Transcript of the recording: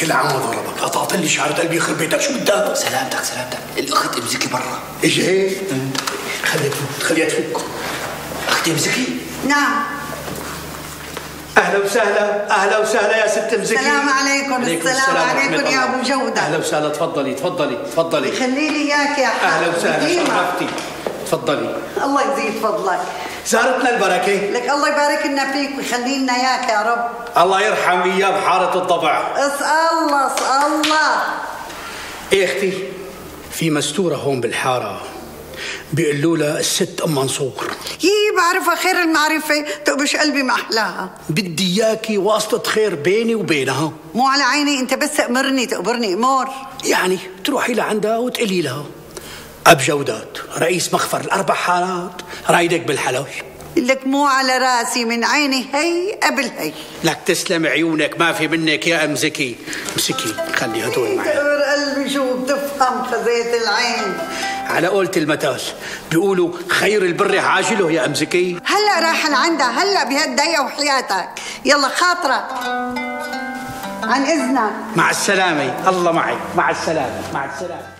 كل عام وضربك، قطعت لي شعر قلبي يخرب بيتك، شو بدك؟ سلامتك سلامتك، الأخت أم زكي برا. إيش هيك؟ خليها تفك. أختي أم زكي؟ نعم. أهلا وسهلا، أهلا وسهلا يا ست أم زكي. السلام عليكم، السلام عليكم يا أبو جودة. أهلا وسهلا، تفضلي تفضلي تفضلي. خلي لي إياك يا حبيبي. أهلا وسهلا، شرفتي. تفضلي. الله يزيد فضلك. زارتنا البركة. لك الله يبارك لنا فيك ويخلي لنا اياك يا رب. الله يرحم اياه بحارة الضبع. اسأل الله اسأل الله. ايه اختي، في مستورة هون بالحارة بيقولوا لها الست ام منصور. يي بعرفها خير المعرفة، تقبش قلبي ما احلاها. بدي اياكي واسطة خير بيني وبينها. مو على عيني، انت بس امرني تقبرني امور. يعني تروحي لعندها وتقلي لها أبو جودات رئيس مخفر الأربع حارات رايدك بالحلال. لك مو على راسي، من عيني هي قبل هي. لك تسلم عيونك، ما في منك يا أم زكي. امسكي خلي هدول معي. تقبر قلبي، شو بتفهم خزية العين. على قولة المثل بيقولوا خير البر عاجله يا أم زكي. هلا راح لعندها، هلا بهالدقيقة وحياتك. يلا خاطرك، عن إذنك. مع السلامة، الله معي، مع السلامة مع السلامة.